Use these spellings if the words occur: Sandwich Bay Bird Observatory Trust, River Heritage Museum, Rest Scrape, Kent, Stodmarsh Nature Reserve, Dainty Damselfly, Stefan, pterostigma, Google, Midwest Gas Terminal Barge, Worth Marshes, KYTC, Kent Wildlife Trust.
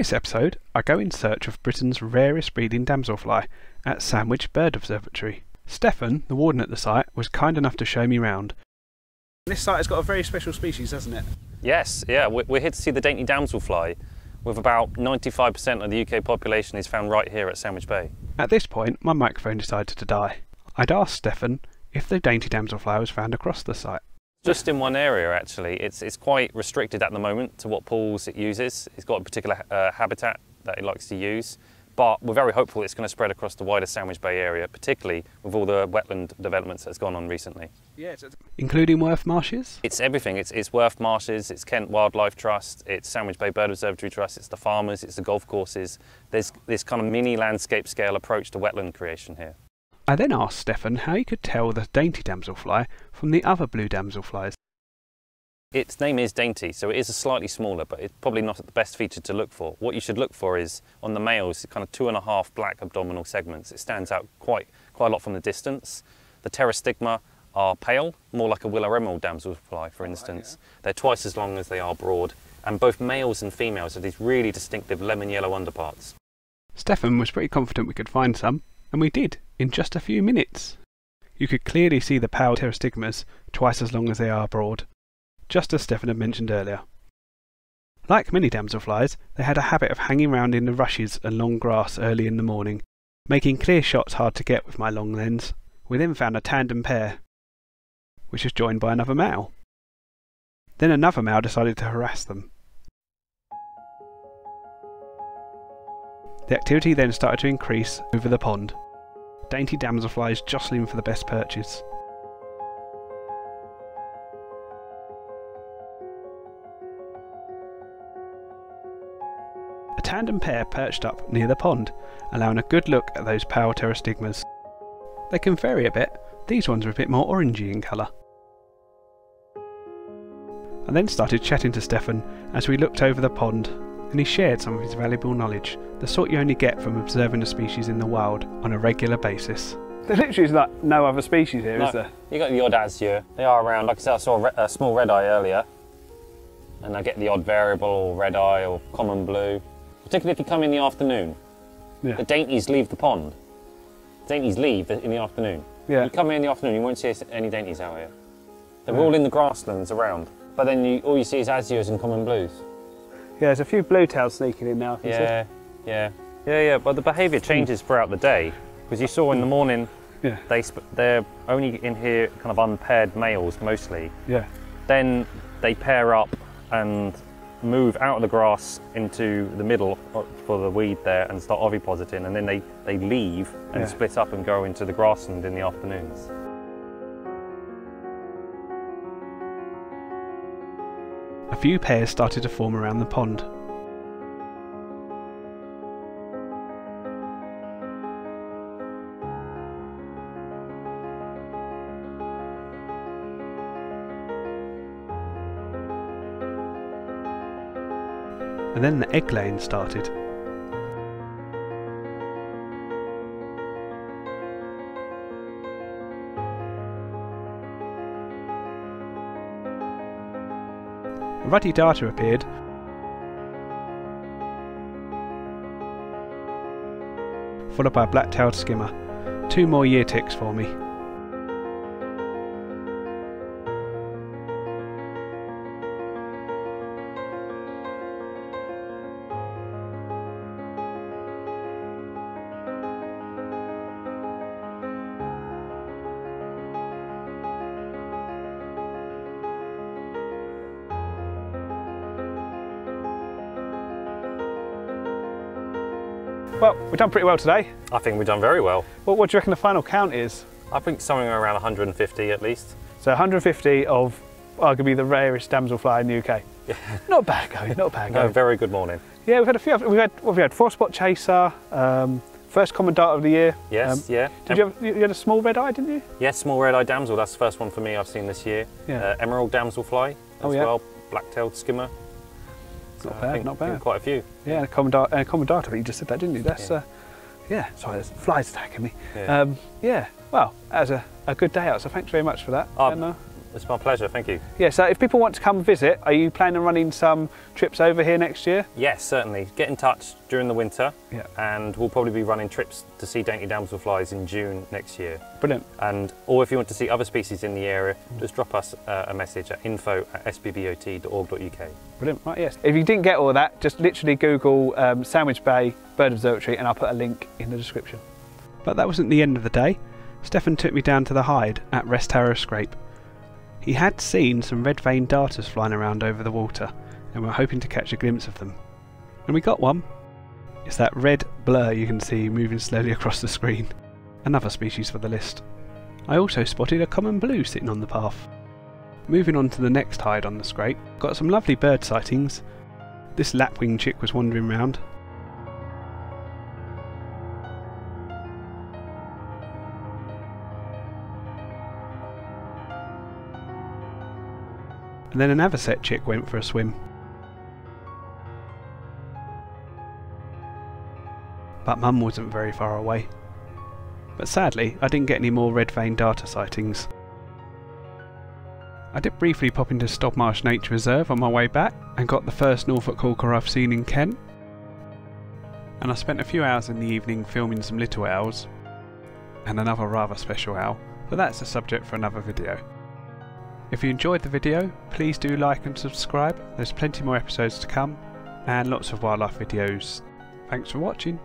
this episode, I go in search of Britain's rarest breeding damselfly at Sandwich Bird Observatory. Stefan, the warden at the site, was kind enough to show me round. This site has got a very special species, hasn't it? Yes, yeah, we're here to see the Dainty Damselfly, with about 95% of the UK population is found right here at Sandwich Bay. At this point, my microphone decided to die. I'd asked Stefan if the Dainty Damselfly was found across the site. Just in one area, actually. It's quite restricted at the moment to what pools it uses. It's got a particular habitat that it likes to use, but we're very hopeful it's going to spread across the wider Sandwich Bay area, particularly with all the wetland developments that's gone on recently. Yeah, including Worth Marshes? It's everything. It's Worth Marshes, it's Kent Wildlife Trust, it's Sandwich Bay Bird Observatory Trust, it's the farmers, it's the golf courses. There's this kind of mini landscape scale approach to wetland creation here. I then asked Stefan how he could tell the Dainty Damselfly from the other blue damselflies. Its name is Dainty, so it is a slightly smaller, but it's probably not the best feature to look for. What you should look for is, on the males, kind of 2.5 black abdominal segments. It stands out quite a lot from the distance. The pterostigma are pale, more like a willow emerald damselfly, for instance. Oh, yeah. They're twice as long as they are broad, and both males and females have these really distinctive lemon yellow underparts. Stefan was pretty confident we could find some, and we did, in just a few minutes. You could clearly see the pale pterostigmas, twice as long as they are broad, just as Stefan had mentioned earlier. Like many damselflies, they had a habit of hanging round in the rushes and long grass early in the morning, making clear shots hard to get with my long lens. We then found a tandem pair, which was joined by another male. Then another male decided to harass them. The activity then started to increase over the pond, Dainty damselflies jostling for the best perches. A tandem pair perched up near the pond, allowing a good look at those pale pterostigmas. They can vary a bit, these ones are a bit more orangey in colour. I then started chatting to Stefan as we looked over the pond, and he shared some of his valuable knowledge, the sort you only get from observing a species in the wild on a regular basis. There literally is like no other species here, no, is there? You got the odd azure, they are around. Like I said, I saw a small red eye earlier, and I get the odd variable or red eye or common blue. Particularly if you come in the afternoon. Yeah. The dainties leave the pond. The dainties leave in the afternoon. Yeah. You come in the afternoon, you won't see any dainties out here. They're all in the grasslands around, but then all you see is azures and common blues. Yeah, there's a few bluetails sneaking in now. Yeah, but the behaviour changes throughout the day, because you saw in the morning, they're only in here kind of unpaired males mostly. Yeah. Then they pair up and move out of the grass into the middle for the weed there and start ovipositing, and then they leave and split up and go into the grassland in the afternoons. A few pairs started to form around the pond. And then the egg laying started. A ruddy darter appeared, followed by a black-tailed skimmer. 2 more year ticks for me. Well, we've done pretty well today. I think we've done very well. Well, what do you reckon the final count is? I think somewhere around 150 at least. So 150 of arguably the rarest damselfly in the UK. Yeah. Not bad going, not bad going. No, very good morning. Yeah, we've had a few. We've had 4 spot chaser, first common darter of the year. Yes, yeah. You had a small red eye, didn't you? Yes, yeah, small red eye damsel. That's the first one for me I've seen this year. Yeah. Emerald damselfly as well, black-tailed skimmer. Not bad, not bad. Quite a few. Yeah, and a common darter, but you just said that, didn't you? That's, yeah, sorry, there's flies attacking me. Yeah, well, that was a good day out, so thanks very much for that. It's my pleasure, thank you. Yeah, so if people want to come visit, are you planning on running some trips over here next year? Yes, certainly. Get in touch during the winter, yeah, and we'll probably be running trips to see Dainty Damselflies in June next year. Brilliant. And, or if you want to see other species in the area, just drop us a message at info@sbbot.org.uk. Brilliant, right, yes. If you didn't get all that, just literally Google Sandwich Bay Bird Observatory and I'll put a link in the description. But that wasn't the end of the day. Stefan took me down to the hide at Rest Scrape. He had seen some red-veined darters flying around over the water and were hoping to catch a glimpse of them. And we got one. It's that red blur you can see moving slowly across the screen. Another species for the list. I also spotted a common blue sitting on the path. Moving on to the next hide on the scrape, got some lovely bird sightings. This lapwing chick was wandering round. And then an avocet chick went for a swim. But Mum wasn't very far away. But sadly, I didn't get any more red-veined darter sightings. I did briefly pop into Stodmarsh Nature Reserve on my way back and got the first Norfolk hawker I've seen in Kent. And I spent a few hours in the evening filming some little owls and another rather special owl, but that's a subject for another video. If you enjoyed the video, please do like and subscribe. There's plenty more episodes to come and lots of wildlife videos. Thanks for watching.